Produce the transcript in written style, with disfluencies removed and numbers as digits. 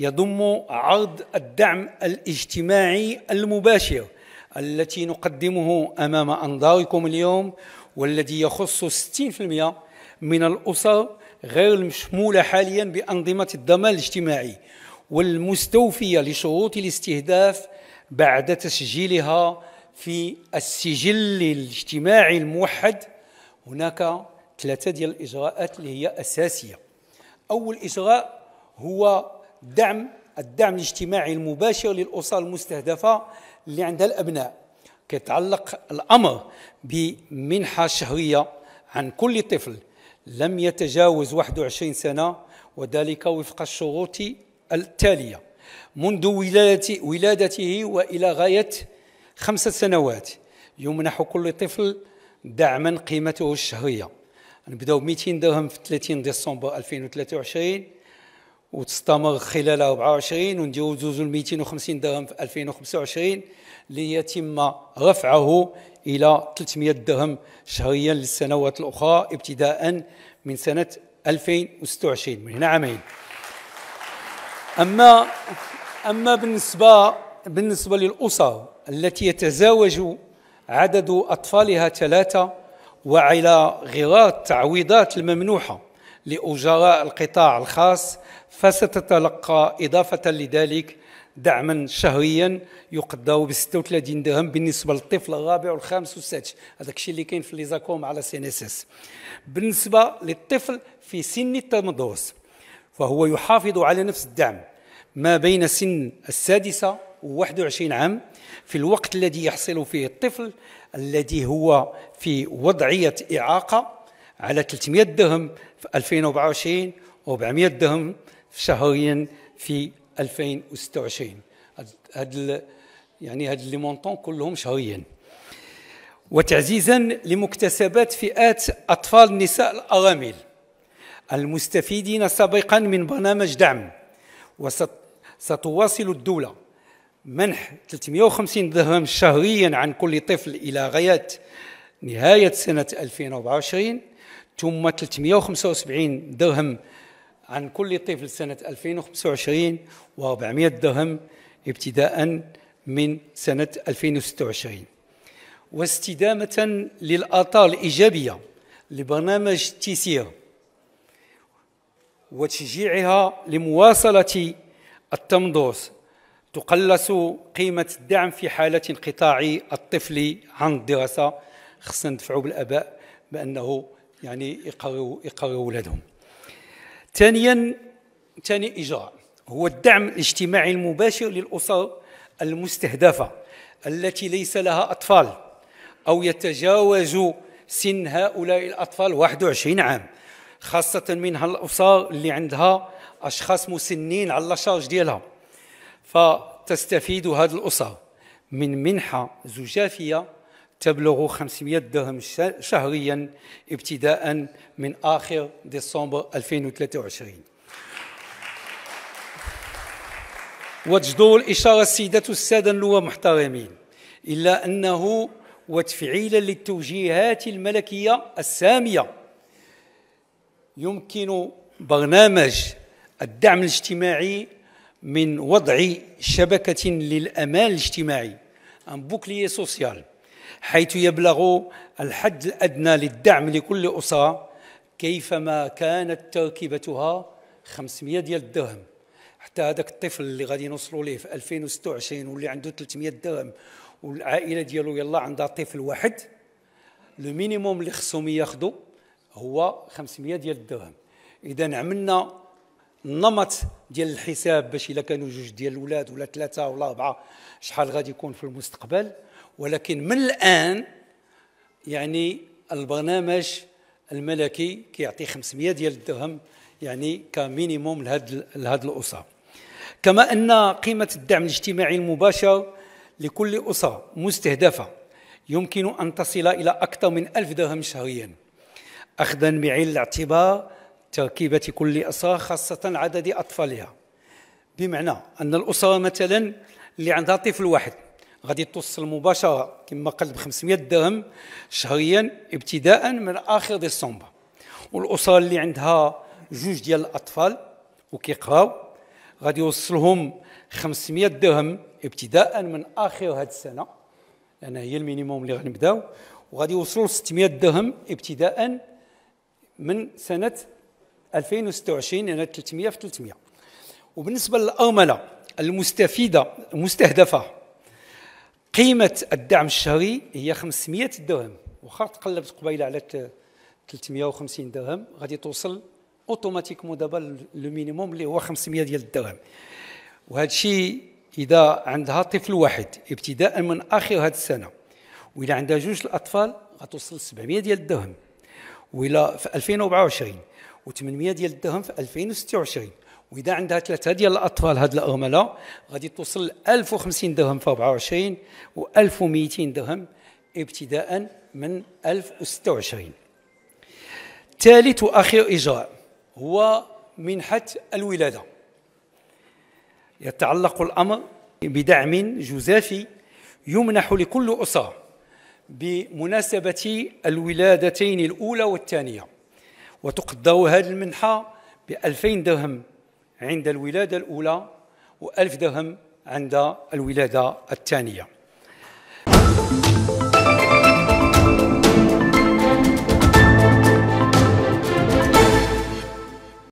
يضم عرض الدعم الاجتماعي المباشر التي نقدمه أمام أنظاركم اليوم، والذي يخص 60% من الأسر غير المشمولة حاليا بأنظمة الضمان الاجتماعي والمستوفية لشروط الاستهداف بعد تسجيلها في السجل الاجتماعي الموحد. هناك 3 ديال الإجراءات اللي هي أساسية. أول إجراء هو الدعم الاجتماعي المباشر للأسر المستهدفة اللي عندها الأبناء. كيتعلق الأمر بمنحة شهرية عن كل طفل لم يتجاوز 21 سنة، وذلك وفق الشروط التالية: منذ ولادته وإلى غاية 5 سنوات يمنح كل طفل دعما قيمته الشهرية. نبداو 200 درهم في 30 ديسمبر 2023 وتستمر خلال 24، ونديرو زوج 250 درهم في 2025 ليتم رفعه إلى 300 درهم شهريا للسنوات الأخرى ابتداء من سنة 2026، من هنا عامين. أما بالنسبة للأسر التي يتزاوج عدد أطفالها 3 وعلى غرار التعويضات الممنوحة لأجراء القطاع الخاص، فستتلقى إضافة لذلك دعما شهريا يقدر ب 36 درهم بالنسبة للطفل الرابع والخامس والسادس، هذاك الشيء اللي كاين في لي زاكوم على CNSS. بالنسبة للطفل في سن التمدرس فهو يحافظ على نفس الدعم ما بين سن السادسة و21 عام في الوقت الذي يحصل فيه الطفل الذي هو في وضعية إعاقة على 300 درهم في 2024 و400 درهم شهريا في 2026. هاد لي مونطون كلهم شهريا. وتعزيزا لمكتسبات فئات أطفال النساء الأرامل المستفيدين سابقا من برنامج دعم، وستواصل الدولة منح 350 درهم شهريا عن كل طفل إلى غاية نهاية سنة 2024، ثم 375 درهم عن كل طفل سنة 2025 و400 درهم ابتداء من سنة 2026. واستدامة للآثار الإيجابية لبرنامج تيسير وتشجيعها لمواصلة التمدرس، تقلص قيمة الدعم في حالة انقطاع الطفل عن الدراسة. خصنا ندفعوا بالآباء بأنه يقرروا ولادهم. ثاني إجراء هو الدعم الاجتماعي المباشر للأسر المستهدفة التي ليس لها أطفال أو يتجاوز سن هؤلاء الأطفال 21 عام، خاصة منها الأسر اللي عندها أشخاص مسنين على الشارج ديالها. فتستفيد هذه الأسر من منحة زجاجية تبلغ 500 درهم شهريا ابتداء من آخر ديسمبر 2023. وتجدر الإشارة السيدات والسادة اللواء المحترمين إلا أنه وتفعيلا للتوجيهات الملكية السامية، يمكن برنامج الدعم الاجتماعي من وضع شبكة للأمان الاجتماعي أن بوكلية سوسيال، حيث يبلغ الحد الأدنى للدعم لكل أسرة كيفما كانت تركيبتها 500 ديال الدرهم. حتى هذاك الطفل اللي غادي نوصلوا ليه في 2026 واللي عنده 300 درهم والعائلة ديالو يلا عندها طفل واحد، لو مينيموم اللي خصهم ياخذوا هو 500 ديال الدرهم. إذا عملنا النمط ديال الحساب باش إلا كانوا 2 ديال الأولاد ولا 3 ولا 4 شحال غادي يكون في المستقبل. ولكن من الآن البرنامج الملكي كيعطي 500 ديال الدرهم كمينيموم لهاد الأسرة. كما أن قيمة الدعم الاجتماعي المباشر لكل أسرة مستهدفة يمكن أن تصل إلى أكثر من 1000 درهم شهريا، أخذا بعين الاعتبار تركيبة كل أسرة خاصة عدد أطفالها. بمعنى أن الأسرة مثلا اللي عندها طفل واحد غادي توصل مباشرة كما قلت ب 500 درهم شهريا ابتداء من آخر ديسمبر، والأسرة اللي عندها 2 ديال الأطفال وكيقراو غادي يوصلهم 500 درهم ابتداء من اخر هذه السنه، لان هي المينيموم اللي غنبداو، وغادي يوصلوا ل 600 درهم ابتداء من سنه 2026، يعني 300 في 300. وبالنسبه للارمله المستفيده المستهدفه قيمه الدعم الشهري هي 500 درهم، واخا تقلبت قبيله على 350 درهم غادي توصل اوتوماتيكمون دابا لو مينيموم اللي هو 500 ديال الدرهم. وهذا الشيء اذا عندها طفل واحد ابتداء من اخر هذه السنه، واذا عندها جوج الاطفال غتوصل ل 700 ديال الدرهم، والى في 2024 و800 ديال الدرهم في 2026. واذا عندها ثلاثه ديال الاطفال هاد الارمله غادي توصل ل 1050 درهم في 24 و 1200 درهم ابتداء من 1026. ثالث واخير اجراء هو منحه الولاده. يتعلق الامر بدعم جزافي يمنح لكل اسره بمناسبه الولادتين الاولى والثانيه، وتقدر هذه المنحه ب 2000 درهم عند الولاده الاولى و 1000 درهم عند الولاده الثانيه.